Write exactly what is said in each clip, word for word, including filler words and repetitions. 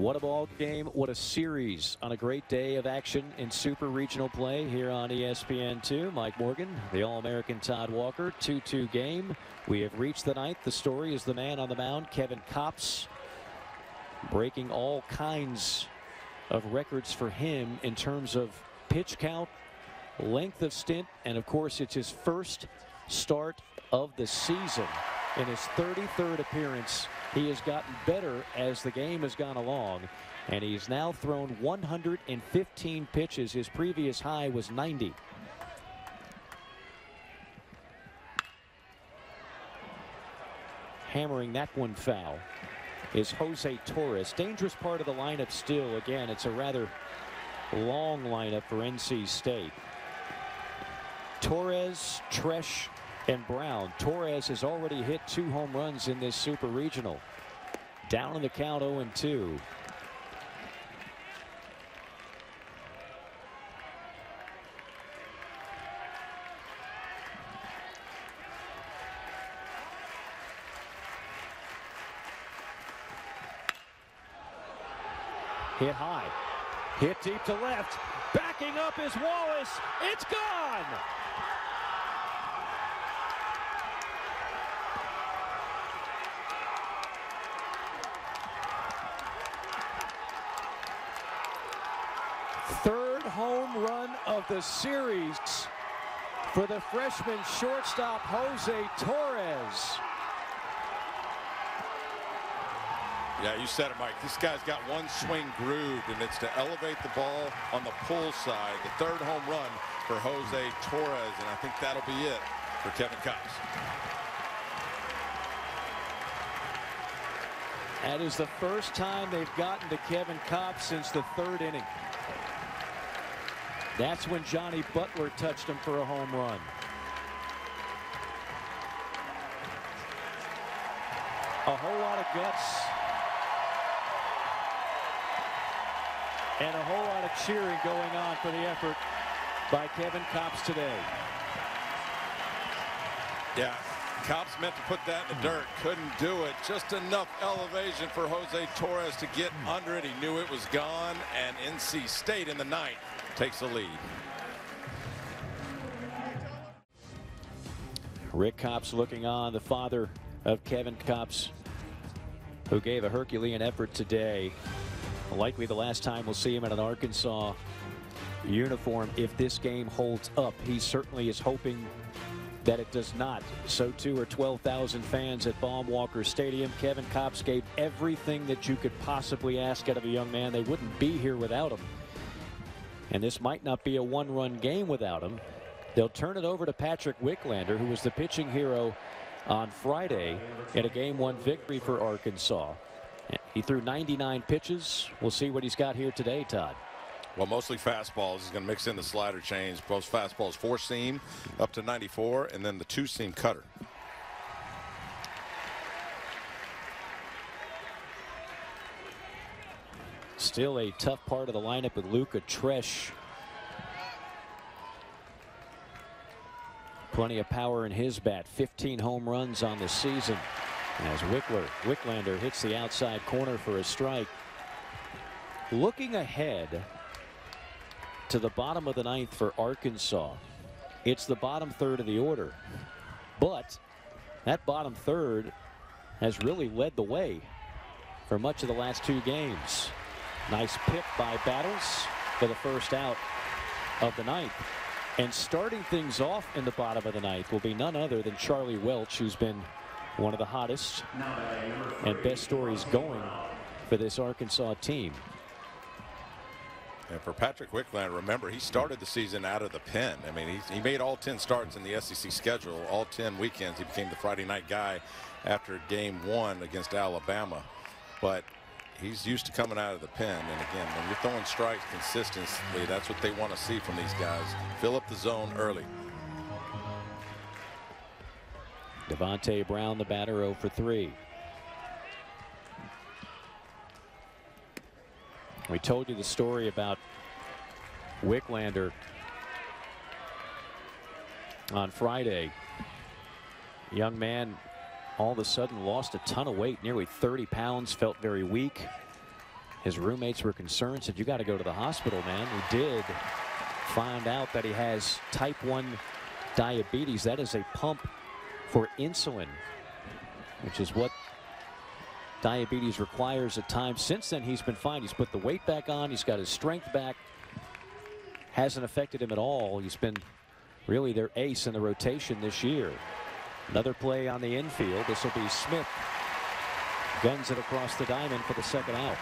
What a ball game. What a series on a great day of action in super regional play here on E S P N two. Mike Morgan, the All-American Todd Walker, two two game. We have reached the ninth. The story is the man on the mound, Kevin Copps, breaking all kinds of records for him in terms of pitch count, length of stint, and of course it's his first start of the season. In his thirty-third appearance, he has gotten better as the game has gone along, and he's now thrown one hundred fifteen pitches. His previous high was ninety. Hammering that one foul is Jose Torres. Dangerous part of the lineup still. Again, it's a rather long lineup for N C State. Torres, Tresch, and Brown. Torres has already hit two home runs in this super regional. Down in the count, oh and two. Hit high, hit deep to left. Backing up is Wallace. It's gone. Third home run of the series for the freshman shortstop Jose Torres. Yeah, you said it, Mike. This guy's got one swing grooved, and it's to elevate the ball on the pull side. The third home run for Jose Torres, and I think that'll be it for Kevin Copps. That is the first time they've gotten to Kevin Copps since the third inning. That's when Johnny Butler touched him for a home run. A whole lot of guts and a whole lot of cheering going on for the effort by Kevin Copps today. Yeah, Copps meant to put that in the dirt, couldn't do it. Just enough elevation for Jose Torres to get under it. He knew it was gone, and N C State in the ninth takes the lead. Rick Copps looking on, the father of Kevin Copps, who gave a Herculean effort today. Likely the last time we'll see him in an Arkansas uniform if this game holds up. He certainly is hoping that it does not. So too are twelve thousand fans at Baum-Walker Stadium. Kevin Copps gave everything that you could possibly ask out of a young man. They wouldn't be here without him. And this might not be a one-run game without him. They'll turn it over to Patrick Wicklander, who was the pitching hero on Friday in a game one victory for Arkansas. He threw ninety-nine pitches. We'll see what he's got here today, Todd. Well, mostly fastballs. He's going to mix in the slider change. Both fastballs, four seam up to ninety-four, and then the two seam cutter. Still a tough part of the lineup with Luka Tresch. Plenty of power in his bat. fifteen home runs on the season. As Wickler, Wicklander hits the outside corner for a strike. Looking ahead to the bottom of the ninth for Arkansas, it's the bottom third of the order. But that bottom third has really led the way for much of the last two games. Nice pick by Battles for the first out of the ninth. And starting things off in the bottom of the ninth will be none other than Charlie Welch, who's been one of the hottest and best stories going for this Arkansas team. And for Patrick Wicklander, remember, he started the season out of the pen. I mean, he, he made all ten starts in the S E C schedule, all ten weekends. He became the Friday night guy after game one against Alabama. But he's used to coming out of the pen. And again, when you're throwing strikes consistently, that's what they want to see from these guys. Fill up the zone early. Devontae Brown, the batter, oh for three. We told you the story about Wicklander on Friday. Young man all of a sudden lost a ton of weight, nearly thirty pounds, felt very weak. His roommates were concerned, said, "You got to go to the hospital, man." We did find out that he has type one diabetes. That is a pump for insulin, which is what diabetes requires at times. Since then, he's been fine. He's put the weight back on. He's got his strength back. Hasn't affected him at all. He's been really their ace in the rotation this year. Another play on the infield. This will be Smith. Guns it across the diamond for the second out.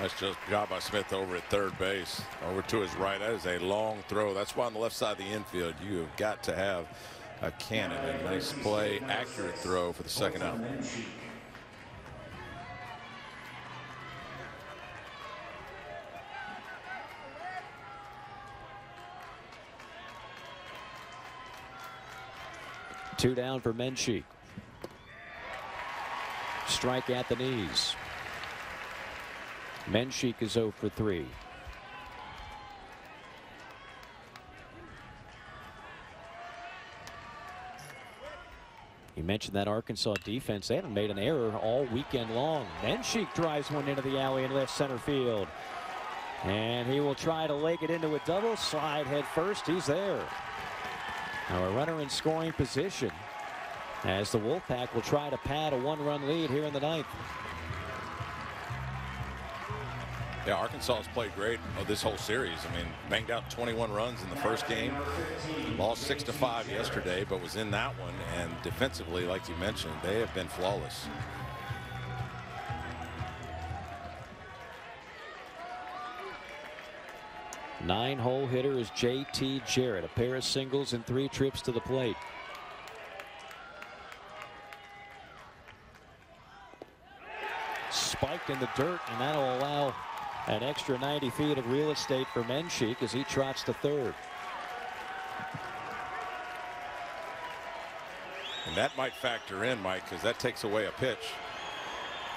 Nice job by Smith over at third base, over to his right. That is a long throw. That's why on the left side of the infield, you have got to have a cannon. And nice play, accurate throw for the second out. Two down for Menchik. Strike at the knees. Menchik is oh for three. You mentioned that Arkansas defense. They haven't made an error all weekend long. Menchik drives one into the alley in left center field. And he will try to leg it into a double. Slide head first. He's there. Now a runner in scoring position as the Wolfpack will try to pad a one-run lead here in the ninth. Yeah, Arkansas has played great uh, this whole series. I mean, banged out twenty-one runs in the first game, lost six to five yesterday, but was in that one. And defensively, like you mentioned, they have been flawless. Nine-hole hitter is J T Jarrett. A pair of singles and three trips to the plate. Spiked in the dirt, and that'll allow an extra ninety feet of real estate for Menchik as he trots to third. And that might factor in, Mike, because that takes away a pitch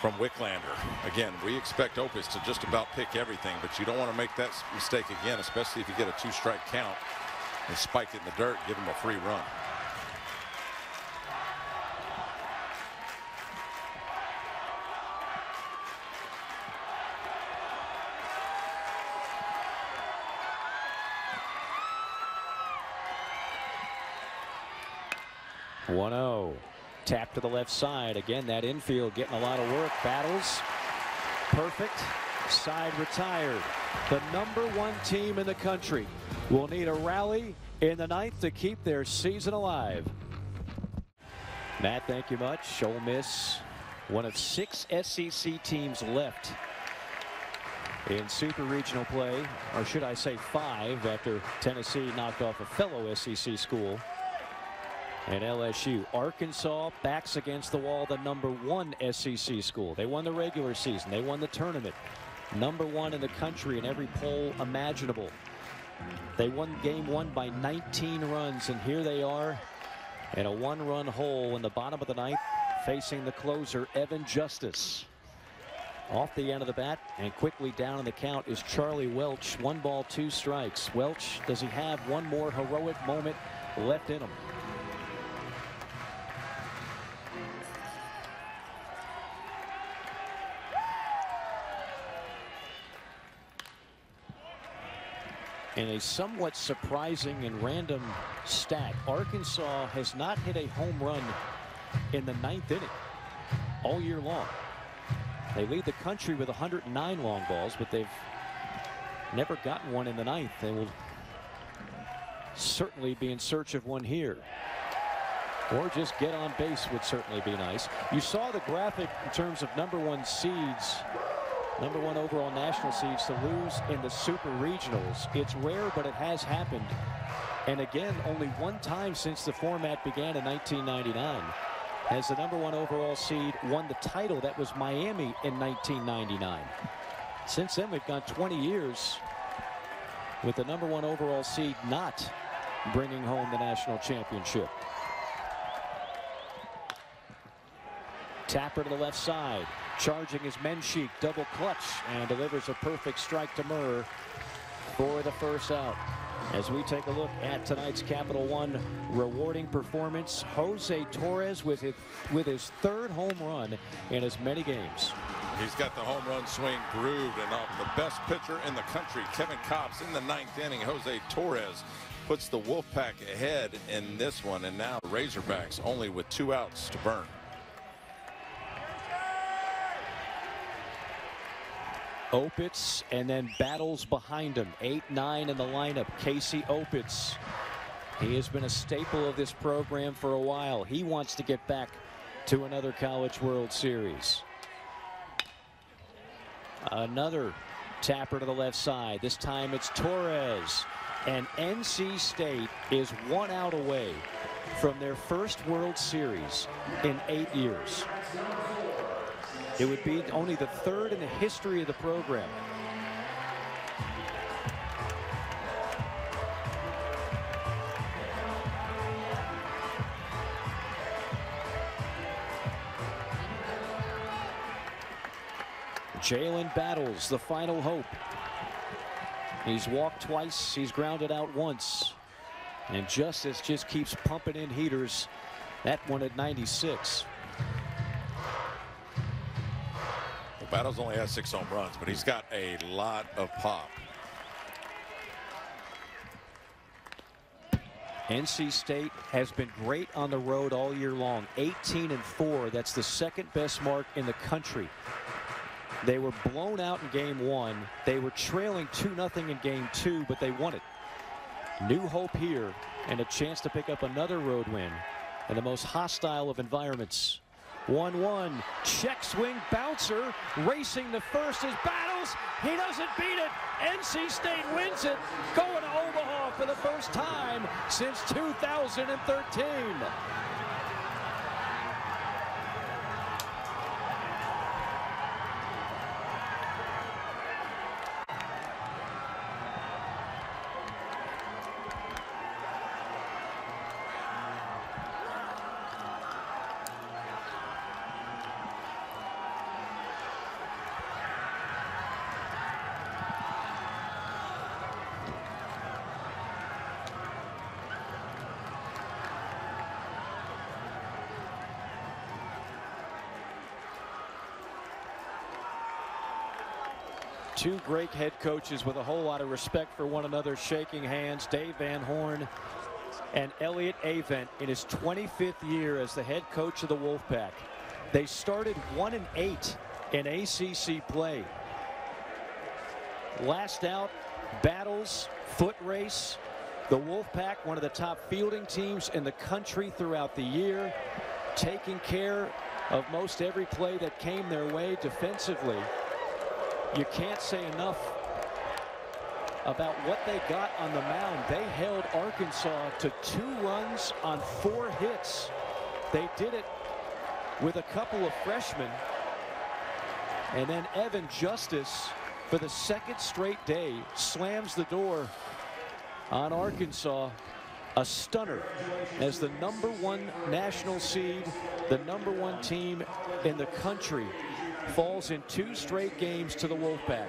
from Wicklander. Again, we expect Opus to just about pick everything, but you don't want to make that mistake again, especially if you get a two-strike count and spike it in the dirt, give him a free run. one oh. Tap to the left side. Again, that infield getting a lot of work. Battles. Perfect. Side retired. The number one team in the country will need a rally in the ninth to keep their season alive. Matt, thank you much. Ole Miss, one of six S E C teams left in super regional play, or should I say five, after Tennessee knocked off a fellow S E C school. And L S U. Arkansas backs against the wall, the number one S E C school. They won the regular season. They won the tournament. Number one in the country in every poll imaginable. They won game one by nineteen runs, and here they are in a one-run hole in the bottom of the ninth, facing the closer, Evan Justice. Off the end of the bat and quickly down in the count is Charlie Welch. One ball, two strikes. Welch, does he have one more heroic moment left in him? In a somewhat surprising and random stat, Arkansas has not hit a home run in the ninth inning all year long. They lead the country with one hundred nine long balls, but they've never gotten one in the ninth. They will certainly be in search of one here. Or just get on base would certainly be nice. You saw the graphic in terms of number one seeds. Number one overall national seeds to lose in the super regionals. It's rare, but it has happened. And again, only one time since the format began in nineteen ninety-nine has the number one overall seed won the title. That was Miami in nineteen ninety-nine. Since then, we've gone twenty years with the number one overall seed not bringing home the national championship. Tapper to the left side. Charging is Menchik, double clutch, and delivers a perfect strike to Murr for the first out. As we take a look at tonight's Capital One rewarding performance, Jose Torres with his, with his third home run in as many games. He's got the home run swing grooved and off the best pitcher in the country, Kevin Copps, in the ninth inning. Jose Torres puts the Wolfpack ahead in this one, and now Razorbacks only with two outs to burn. Opitz and then battles behind him. eight nine in the lineup. Casey Opitz. He has been a staple of this program for a while. He wants to get back to another College World Series. Another tapper to the left side. This time it's Torres. And N C State is one out away from their first World Series in eight years. It would be only the third in the history of the program. Jalen battles the final hope. He's walked twice, he's grounded out once. And Justice just keeps pumping in heaters. That one at ninety-six. Battles only has six home runs, but he's got a lot of pop. N C State has been great on the road all year long. eighteen and four. That's the second best mark in the country. They were blown out in game one. They were trailing two nothing in game two, but they won it. New hope here and a chance to pick up another road win in the most hostile of environments. one one, check swing bouncer, racing the first is Battles. He doesn't beat it. N C State wins it, going to Omaha for the first time since two thousand thirteen. Two great head coaches with a whole lot of respect for one another shaking hands. Dave Van Horn and Elliot Avent in his twenty-fifth year as the head coach of the Wolfpack. They started one and eight in A C C play. Last out, battles, foot race. The Wolfpack, one of the top fielding teams in the country throughout the year, taking care of most every play that came their way defensively. You can't say enough about what they got on the mound. They held Arkansas to two runs on four hits. They did it with a couple of freshmen. And then Evan Justice, for the second straight day, slams the door on Arkansas. A stunner as the number one national seed, the number one team in the country, falls in two straight games to the Wolfpack.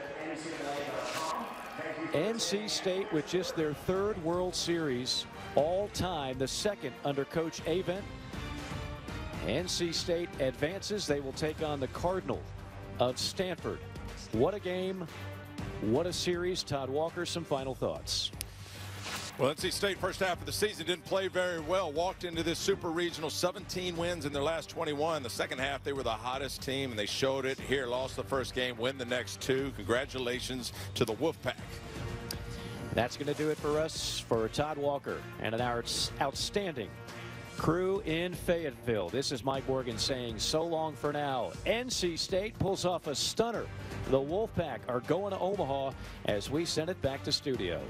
N C State with just their third World Series all time, the second under Coach Avent. N C State advances. They will take on the Cardinal of Stanford. What a game. What a series. Todd Walker, some final thoughts. Well, N C State first half of the season didn't play very well. Walked into this super regional, seventeen wins in their last twenty-one. The second half, they were the hottest team, and they showed it here. Lost the first game, win the next two. Congratulations to the Wolfpack. That's going to do it for us, for Todd Walker and an outstanding crew in Fayetteville. This is Mike Morgan saying so long for now. N C State pulls off a stunner. The Wolfpack are going to Omaha as we send it back to studio.